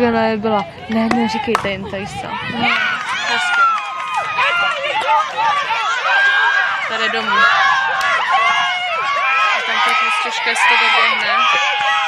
Takhle byla, ne, neříkejte jim to jistá. Hezky. Tady domů. A tam to prostě těžké z toho běhne.